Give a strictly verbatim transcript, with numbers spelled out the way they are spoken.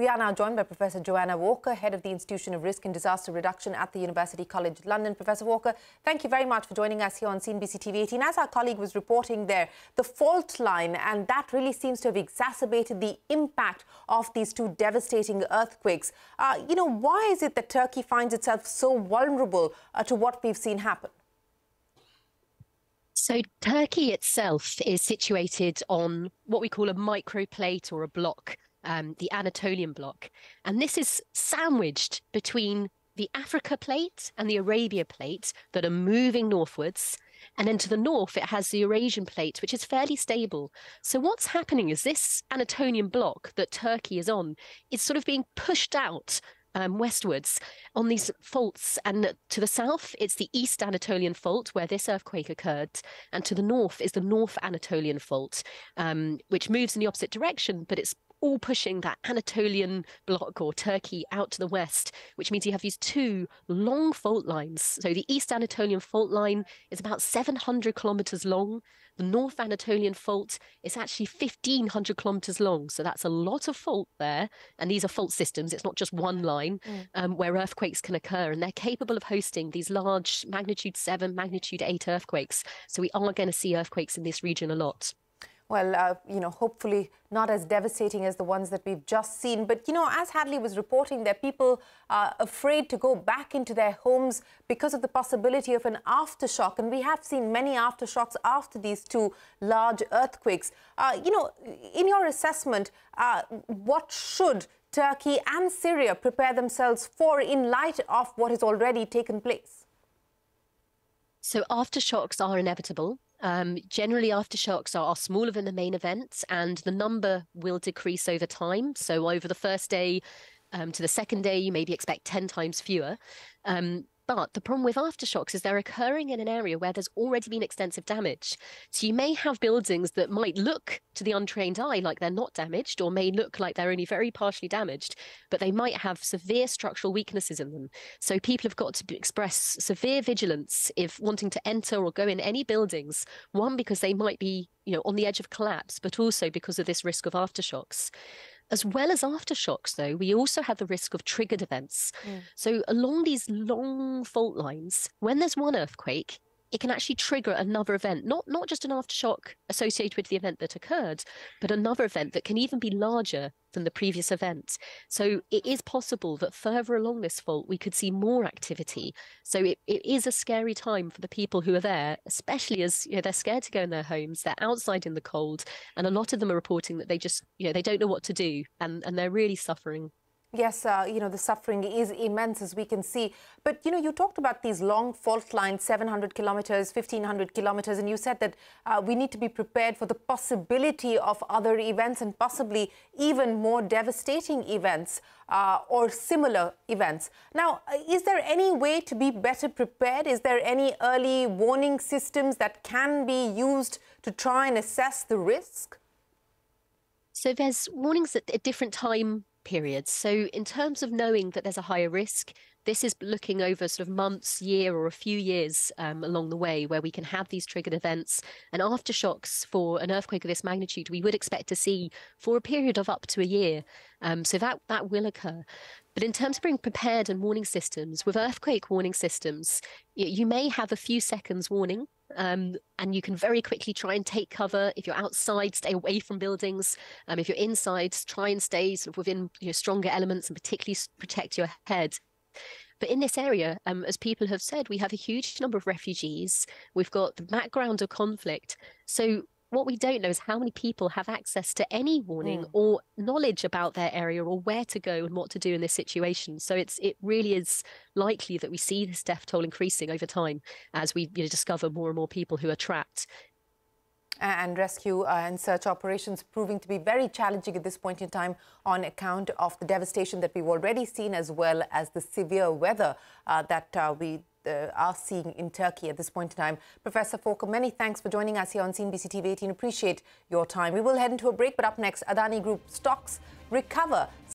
We are now joined by Professor Joanna Walker, Head of the Institution of Risk and Disaster Reduction at the University College London. Professor Walker, thank you very much for joining us here on C N B C T V eighteen. As our colleague was reporting there, the fault line, and that really seems to have exacerbated the impact of these two devastating earthquakes. Uh, you know, why is it that Turkey finds itself so vulnerable uh, to what we've seen happen? So Turkey itself is situated on what we call a microplate or a block, um, the Anatolian block. And this is sandwiched between the Africa plate and the Arabia plate that are moving northwards. And then to the north, it has the Eurasian plate, which is fairly stable. So what's happening is this Anatolian block that Turkey is on is sort of being pushed out Um, westwards on these faults, and to the south it's the East Anatolian fault where this earthquake occurred, and to the north is the North Anatolian fault, um, which moves in the opposite direction, but it's all pushing that Anatolian block or Turkey out to the west, which means you have these two long fault lines. So the East Anatolian fault line is about seven hundred kilometers long. The North Anatolian fault is actually fifteen hundred kilometres long, so that's a lot of fault there. And these are fault systems, it's not just one line mm. um, where earthquakes can occur, and they're capable of hosting these large magnitude seven, magnitude eight earthquakes. So we are going to see earthquakes in this region a lot. Well, uh, you know, hopefully not as devastating as the ones that we've just seen. But, you know, as Hadley was reporting, that people are afraid to go back into their homes because of the possibility of an aftershock. And we have seen many aftershocks after these two large earthquakes. Uh, you know, in your assessment, uh, what should Turkey and Syria prepare themselves for in light of what has already taken place? So aftershocks are inevitable. Um, generally, aftershocks are, are smaller than the main event, and the number will decrease over time. So over the first day um, to the second day, you maybe expect ten times fewer. Um, but the problem with aftershocks is they're occurring in an area where there's already been extensive damage. So you may have buildings that might look to the untrained eye like they're not damaged, or may look like they're only very partially damaged, but they might have severe structural weaknesses in them. So people have got to express severe vigilance if wanting to enter or go in any buildings, one, because they might be, you know, on the edge of collapse, but also because of this risk of aftershocks. As well as aftershocks, though, we also have the risk of triggered events. Mm. So along these long fault lines, when there's one earthquake, it can actually trigger another event, not, not just an aftershock associated with the event that occurred, but another event that can even be larger than the previous event. So it is possible that further along this fault, we could see more activity. So it, it is a scary time for the people who are there, especially as, you know, they're scared to go in their homes, they're outside in the cold, and a lot of them are reporting that they just, you know, they don't know what to do, and, and they're really suffering. Yes, uh, you know, the suffering is immense, as we can see. But, you know, you talked about these long fault lines, seven hundred kilometres, fifteen hundred kilometres, and you said that uh, we need to be prepared for the possibility of other events and possibly even more devastating events uh, or similar events. Now, is there any way to be better prepared? Is there any early warning systems that can be used to try and assess the risk? So there's warnings at a different time periods. So in terms of knowing that there's a higher risk, this is looking over sort of months, year, or a few years um, along the way where we can have these triggered events. And aftershocks for an earthquake of this magnitude, we would expect to see for a period of up to a year. Um, so that, that will occur. But in terms of being prepared and warning systems, with earthquake warning systems, you, you may have a few seconds warning. Um, and you can very quickly try and take cover. If you're outside, stay away from buildings. Um, if you're inside, try and stay sort of within, you know, stronger elements, and particularly protect your head. But in this area, um, as people have said, we have a huge number of refugees. We've got the background of conflict. So what we don't know is how many people have access to any warning mm. or knowledge about their area or where to go and what to do in this situation. So it's it really is likely that we see this death toll increasing over time as we, you know, discover more and more people who are trapped. And rescue and search operations proving to be very challenging at this point in time on account of the devastation that we've already seen, as well as the severe weather uh, that uh, we Uh, are seeing in Turkey at this point in time. Professor Walker, many thanks for joining us here on C N B C T V eighteen. Appreciate your time. We will head into a break, but up next, Adani Group stocks recover.